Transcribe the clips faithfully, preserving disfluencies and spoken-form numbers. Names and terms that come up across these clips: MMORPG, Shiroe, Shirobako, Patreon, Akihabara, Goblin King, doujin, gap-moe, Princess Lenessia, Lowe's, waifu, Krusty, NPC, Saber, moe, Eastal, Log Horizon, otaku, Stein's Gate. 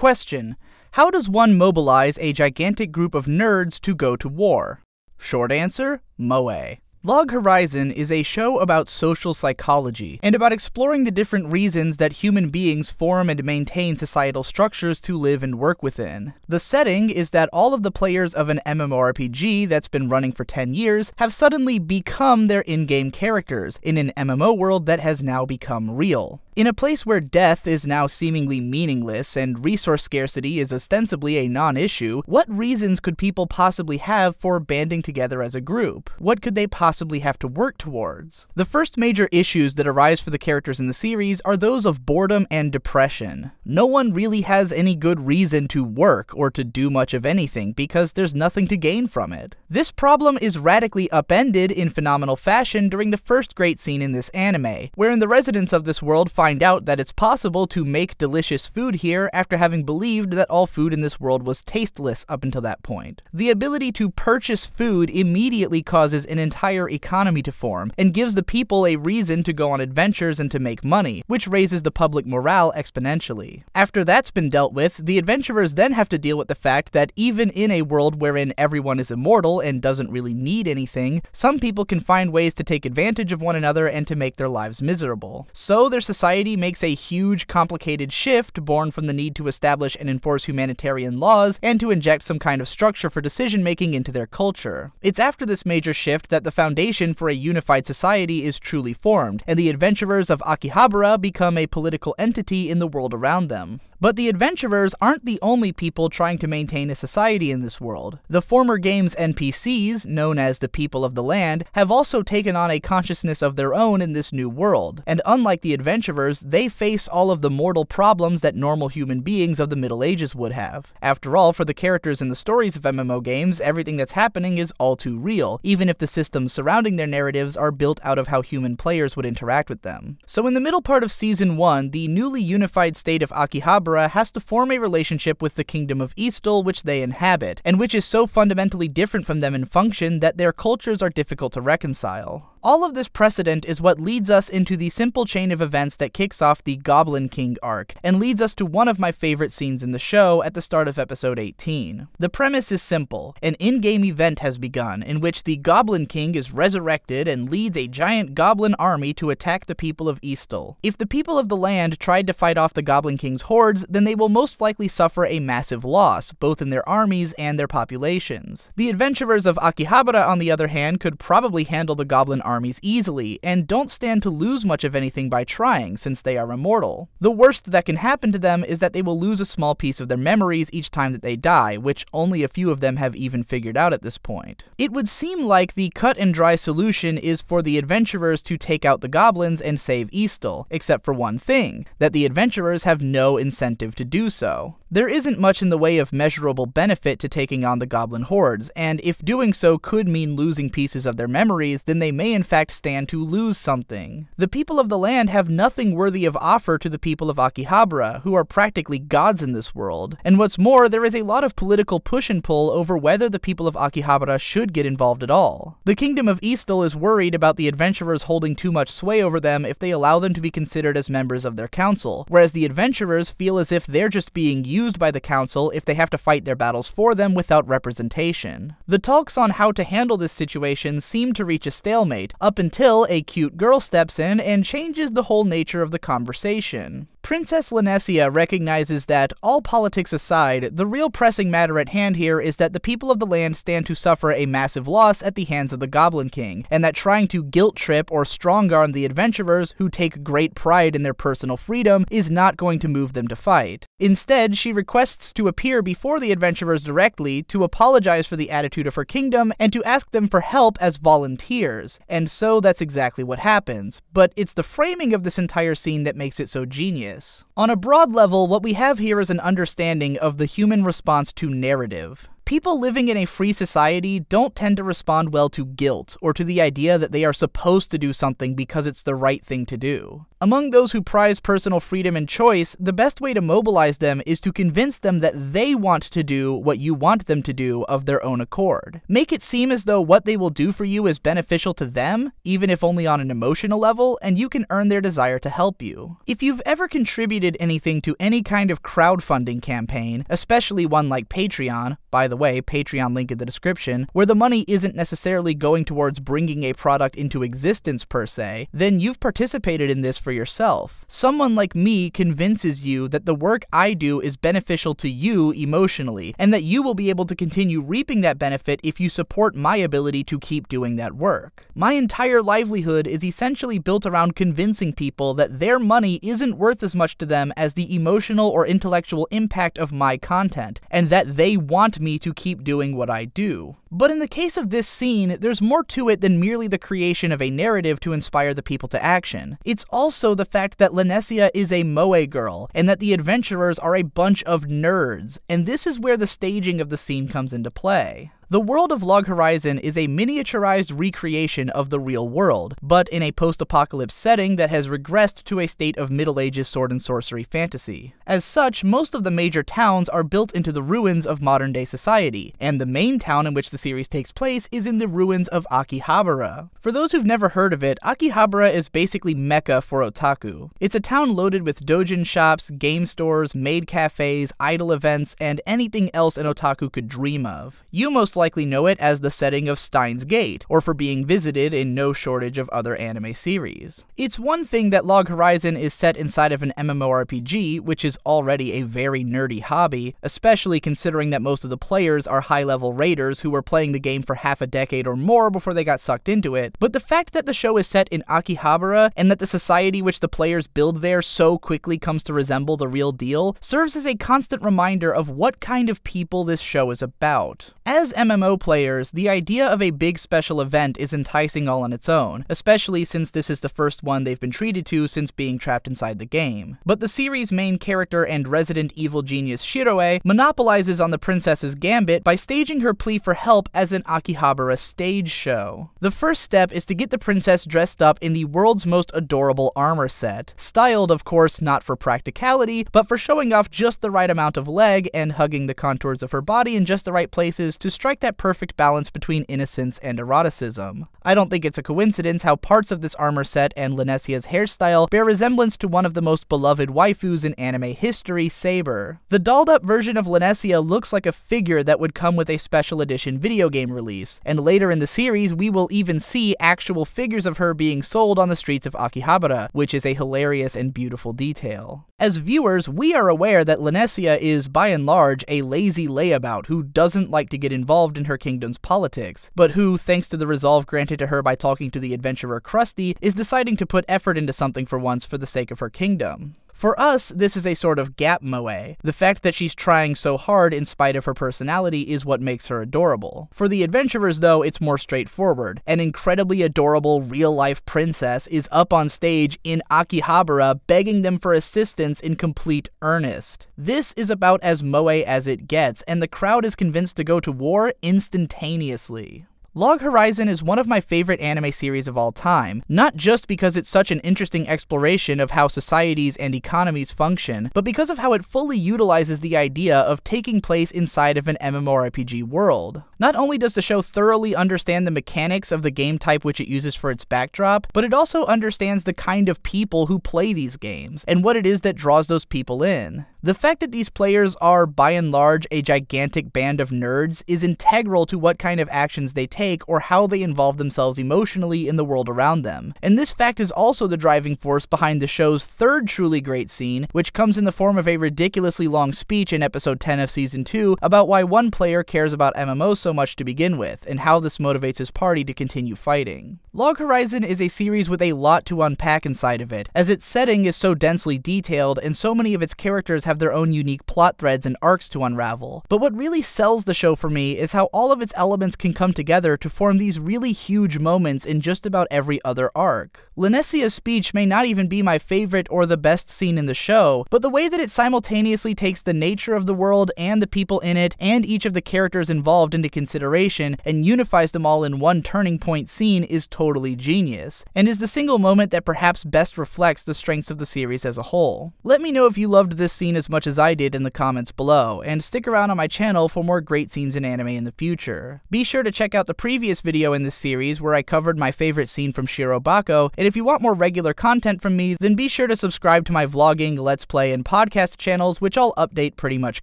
Question: how does one mobilize a gigantic group of nerds to go to war? Short answer, moe. Log Horizon is a show about social psychology, and about exploring the different reasons that human beings form and maintain societal structures to live and work within. The setting is that all of the players of an M M O R P G that's been running for ten years have suddenly become their in-game characters, in an M M O world that has now become real. In a place where death is now seemingly meaningless and resource scarcity is ostensibly a non-issue, what reasons could people possibly have for banding together as a group? What could they possibly have to work towards? The first major issues that arise for the characters in the series are those of boredom and depression. No one really has any good reason to work or to do much of anything because there's nothing to gain from it. This problem is radically upended in phenomenal fashion during the first great scene in this anime, wherein the residents of this world find Find out that it's possible to make delicious food here after having believed that all food in this world was tasteless up until that point. The ability to purchase food immediately causes an entire economy to form, and gives the people a reason to go on adventures and to make money, which raises the public morale exponentially. After that's been dealt with, the adventurers then have to deal with the fact that even in a world wherein everyone is immortal and doesn't really need anything, some people can find ways to take advantage of one another and to make their lives miserable. So their society makes a huge, complicated shift born from the need to establish and enforce humanitarian laws and to inject some kind of structure for decision-making into their culture. It's after this major shift that the foundation for a unified society is truly formed, and the adventurers of Akihabara become a political entity in the world around them. But the adventurers aren't the only people trying to maintain a society in this world. The former game's N P Cs, known as the people of the land, have also taken on a consciousness of their own in this new world, and unlike the adventurers, they face all of the mortal problems that normal human beings of the Middle Ages would have. After all, for the characters in the stories of M M O games, everything that's happening is all too real, even if the systems surrounding their narratives are built out of how human players would interact with them. So in the middle part of Season one, the newly unified state of Akihabara has to form a relationship with the Kingdom of Eastal which they inhabit, and which is so fundamentally different from them in function that their cultures are difficult to reconcile. All of this precedent is what leads us into the simple chain of events that kicks off the Goblin King arc, and leads us to one of my favorite scenes in the show at the start of episode eighteen. The premise is simple. An in-game event has begun, in which the Goblin King is resurrected and leads a giant goblin army to attack the people of Eastal. If the people of the land tried to fight off the Goblin King's hordes, then they will most likely suffer a massive loss, both in their armies and their populations. The adventurers of Akihabara, on the other hand, could probably handle the Goblin army armies easily, and don't stand to lose much of anything by trying, since they are immortal. The worst that can happen to them is that they will lose a small piece of their memories each time that they die, which only a few of them have even figured out at this point. It would seem like the cut-and-dry solution is for the adventurers to take out the goblins and save Eastal, except for one thing, that the adventurers have no incentive to do so. There isn't much in the way of measurable benefit to taking on the goblin hordes, and if doing so could mean losing pieces of their memories, then they may in fact stand to lose something. The people of the land have nothing worthy of offer to the people of Akihabara, who are practically gods in this world, and what's more, there is a lot of political push and pull over whether the people of Akihabara should get involved at all. The Kingdom of Eastal is worried about the adventurers holding too much sway over them if they allow them to be considered as members of their council, whereas the adventurers feel as if they're just being used used by the council if they have to fight their battles for them without representation. The talks on how to handle this situation seem to reach a stalemate, up until a cute girl steps in and changes the whole nature of the conversation. Princess Lenessia recognizes that, all politics aside, the real pressing matter at hand here is that the people of the land stand to suffer a massive loss at the hands of the Goblin King, and that trying to guilt-trip or strong-arm the adventurers who take great pride in their personal freedom is not going to move them to fight. Instead, she requests to appear before the adventurers directly to apologize for the attitude of her kingdom and to ask them for help as volunteers, and so that's exactly what happens. But it's the framing of this entire scene that makes it so genius. On a broad level, what we have here is an understanding of the human response to narrative. People living in a free society don't tend to respond well to guilt, or to the idea that they are supposed to do something because it's the right thing to do. Among those who prize personal freedom and choice, the best way to mobilize them is to convince them that they want to do what you want them to do of their own accord. Make it seem as though what they will do for you is beneficial to them, even if only on an emotional level, and you can earn their desire to help you. If you've ever contributed anything to any kind of crowdfunding campaign, especially one like Patreon, by the way, Patreon link in the description, where the money isn't necessarily going towards bringing a product into existence per se, then you've participated in this for yourself. Someone like me convinces you that the work I do is beneficial to you emotionally, and that you will be able to continue reaping that benefit if you support my ability to keep doing that work. My entire livelihood is essentially built around convincing people that their money isn't worth as much to them as the emotional or intellectual impact of my content, and that they want me to keep doing what I do. But in the case of this scene, there's more to it than merely the creation of a narrative to inspire the people to action. It's also the fact that Lenessia is a moe girl, and that the adventurers are a bunch of nerds, and this is where the staging of the scene comes into play. The world of Log Horizon is a miniaturized recreation of the real world, but in a post-apocalypse setting that has regressed to a state of Middle Ages sword and sorcery fantasy. As such, most of the major towns are built into the ruins of modern-day society, and the main town in which the series takes place is in the ruins of Akihabara. For those who've never heard of it, Akihabara is basically Mecca for otaku. It's a town loaded with doujin shops, game stores, maid cafes, idol events, and anything else an otaku could dream of. You most likely know it as the setting of Stein's Gate, or for being visited in no shortage of other anime series. It's one thing that Log Horizon is set inside of an M M O R P G, which is already a very nerdy hobby, especially considering that most of the players are high-level raiders who were playing the game for half a decade or more before they got sucked into it, but the fact that the show is set in Akihabara, and that the society which the players build there so quickly comes to resemble the real deal, serves as a constant reminder of what kind of people this show is about. As M M O players, the idea of a big special event is enticing all on its own, especially since this is the first one they've been treated to since being trapped inside the game. But the series' main character and resident evil genius Shiroe monopolizes on the princess's gambit by staging her plea for help as an Akihabara stage show. The first step is to get the princess dressed up in the world's most adorable armor set, styled of course not for practicality, but for showing off just the right amount of leg and hugging the contours of her body in just the right places to strike that perfect balance between innocence and eroticism. I don't think it's a coincidence how parts of this armor set and Lenessia's hairstyle bear resemblance to one of the most beloved waifus in anime history, Saber. The dolled-up version of Lenessia looks like a figure that would come with a special edition video game release, and later in the series we will even see actual figures of her being sold on the streets of Akihabara, which is a hilarious and beautiful detail. As viewers, we are aware that Lenessia is, by and large, a lazy layabout who doesn't like to get involved in her kingdom's politics, but who, thanks to the resolve granted to her by talking to the adventurer Krusty, is deciding to put effort into something for once for the sake of her kingdom. For us, this is a sort of gap-moe. The fact that she's trying so hard in spite of her personality is what makes her adorable. For the adventurers, though, it's more straightforward. An incredibly adorable real-life princess is up on stage in Akihabara begging them for assistance in complete earnest. This is about as moe as it gets, and the crowd is convinced to go to war instantaneously. Log Horizon is one of my favorite anime series of all time, not just because it's such an interesting exploration of how societies and economies function, but because of how it fully utilizes the idea of taking place inside of an M M O R P G world. Not only does the show thoroughly understand the mechanics of the game type which it uses for its backdrop, but it also understands the kind of people who play these games, and what it is that draws those people in. The fact that these players are, by and large, a gigantic band of nerds is integral to what kind of actions they take or how they involve themselves emotionally in the world around them. And this fact is also the driving force behind the show's third truly great scene, which comes in the form of a ridiculously long speech in episode ten of season two about why one player cares about M M Os so much to begin with, and how this motivates his party to continue fighting. Log Horizon is a series with a lot to unpack inside of it, as its setting is so densely detailed and so many of its characters have have their own unique plot threads and arcs to unravel. But what really sells the show for me is how all of its elements can come together to form these really huge moments in just about every other arc. Lenessia's speech may not even be my favorite or the best scene in the show, but the way that it simultaneously takes the nature of the world and the people in it and each of the characters involved into consideration and unifies them all in one turning point scene is totally genius, and is the single moment that perhaps best reflects the strengths of the series as a whole. Let me know if you loved this scene as much as I did in the comments below, and stick around on my channel for more great scenes in anime in the future. Be sure to check out the previous video in this series where I covered my favorite scene from Shirobako, and if you want more regular content from me, then be sure to subscribe to my vlogging, let's play, and podcast channels, which I'll update pretty much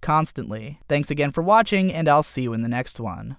constantly. Thanks again for watching, and I'll see you in the next one.